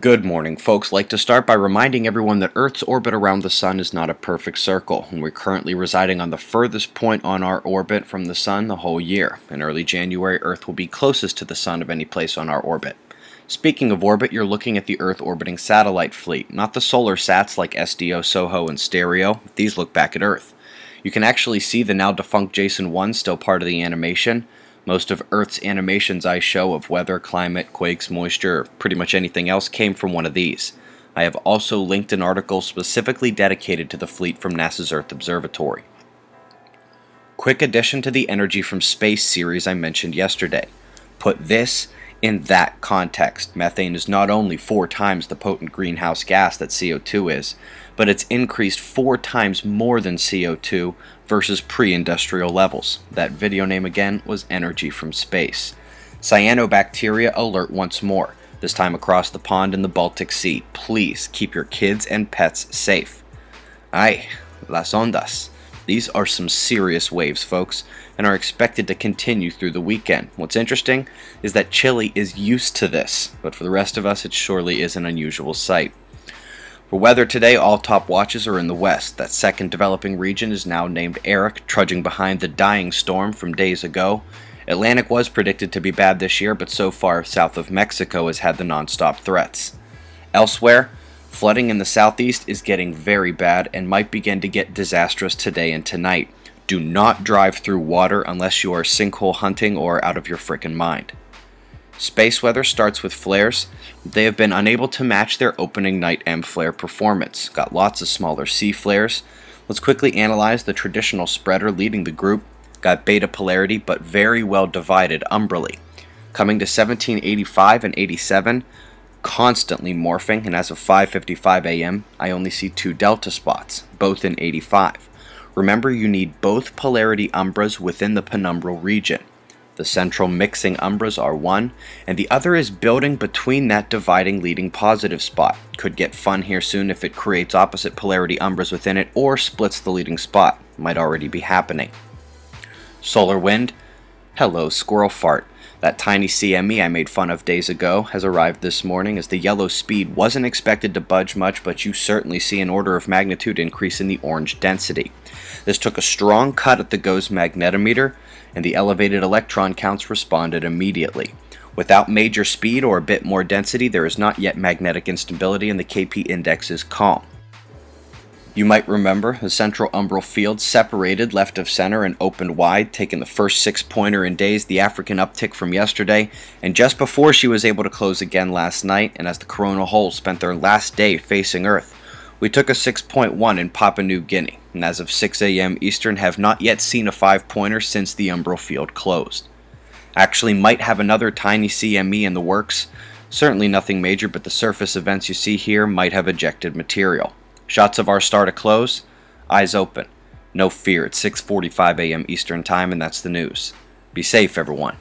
Good morning, folks. I'd like to start by reminding everyone that Earth's orbit around the Sun is not a perfect circle, and we're currently residing on the furthest point on our orbit from the Sun the whole year. In early January, Earth will be closest to the Sun of any place on our orbit. Speaking of orbit, you're looking at the Earth-orbiting satellite fleet, not the solar sats like SDO, SOHO, and STEREO. These look back at Earth. You can actually see the now-defunct Jason-1 still part of the animation. Most of Earth's animations I show of weather, climate, quakes, moisture, pretty much anything else came from one of these. I have also linked an article specifically dedicated to the fleet from NASA's Earth Observatory. Quick addition to the energy from space series I mentioned yesterday. Put this in that context. Methane is not only 4 times the potent greenhouse gas that CO2 is, but it's increased 4 times more than CO2 versus pre-industrial levels. That video name again was Energy from Space. Cyanobacteria alert once more, this time across the pond in the Baltic Sea. Please keep your kids and pets safe. Ay, las ondas. These are some serious waves, folks, and are expected to continue through the weekend. What's interesting is that Chile is used to this, but for the rest of us, it surely is an unusual sight. For weather today, all top watches are in the west. That second developing region is now named Eric, trudging behind the dying storm from days ago. Atlantic was predicted to be bad this year, but so far south of Mexico has had the non-stop threats. Elsewhere, flooding in the southeast is getting very bad and might begin to get disastrous today and tonight. Do not drive through water unless you are sinkhole hunting or out of your frickin' mind. Space weather starts with flares. They have been unable to match their opening night M-flare performance. Got lots of smaller C flares. Let's quickly analyze the traditional spreader leading the group. Got beta polarity but very well divided umbrally. Coming to 1785 and 87. Constantly morphing, and as of 5:55 a.m. I only see 2 delta spots, both in 85. Remember, you need both polarity umbras within the penumbral region. The central mixing umbras are one, and the other is building between that dividing leading positive spot. Could get fun here soon if it creates opposite polarity umbras within it or splits the leading spot. Might already be happening. Solar wind, hello squirrel fart. That tiny CME I made fun of days ago has arrived this morning, as the yellow speed wasn't expected to budge much, but you certainly see an order of magnitude increase in the orange density. This took a strong cut at the GOES magnetometer, and the elevated electron counts responded immediately. Without major speed or a bit more density, there is not yet magnetic instability, and the KP index is calm. You might remember the central umbral field separated left of center and opened wide, taking the first 6-pointer in days, the African uptick from yesterday, and just before she was able to close again last night, and as the coronal holes spent their last day facing Earth. We took a 6.1 in Papua New Guinea, and as of 6 a.m. Eastern have not yet seen a 5-pointer since the umbral field closed. Actually might have another tiny CME in the works, certainly nothing major, but the surface events you see here might have ejected material. Shots of our star to close, eyes open. No fear, it's 6:45 a.m. Eastern Time, and that's the news. Be safe, everyone.